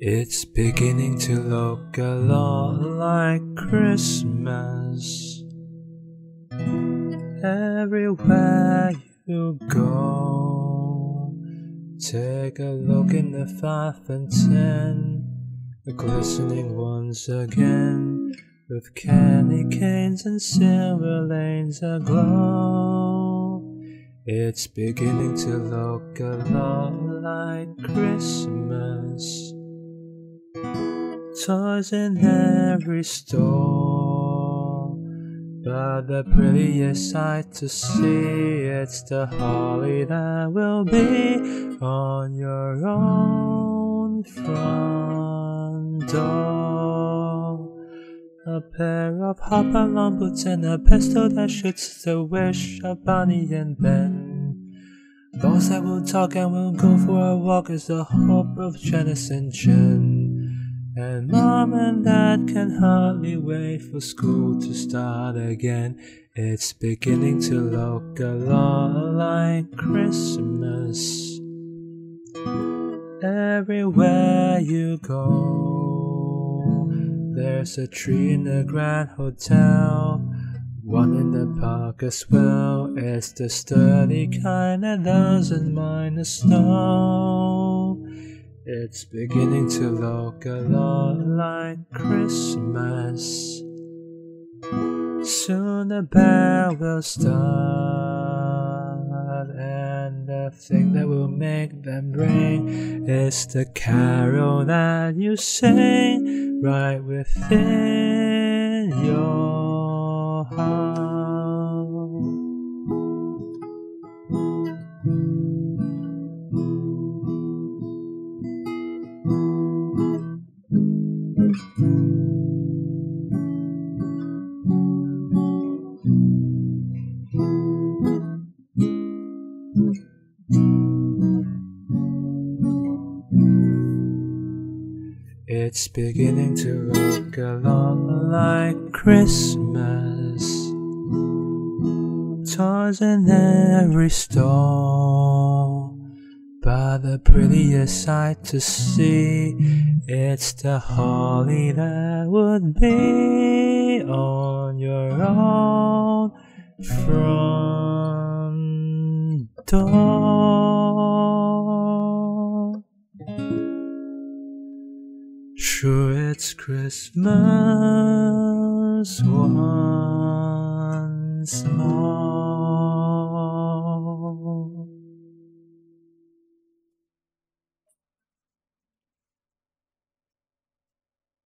It's beginning to look a lot like Christmas everywhere you go. Take a look in the 5 and 10, the glistening once again, with candy canes and silver lanes aglow. It's beginning to look a lot like Christmas. Toys in every store, but the prettiest sight to see, it's the holly that will be on your own front door. A pair of hop-along boots and a pistol that shoots the wish of Bonnie and Ben. Those that will talk and will go for a walk is the hope of Janice and Jen. And Mom and Dad can hardly wait for school to start again. It's beginning to look a lot like Christmas everywhere you go. There's a tree in the Grand Hotel, one in the park as well. It's the sturdy kind that doesn't mind the snow. It's beginning to look a lot like Christmas. Soon the bell will start, and the thing that will make them ring is the carol that you sing right within your heart. It's beginning to look a lot like Christmas. Toys in every store, but the prettiest sight to see, it's the holly that would be on your own front door. Sure, it's Christmas once more.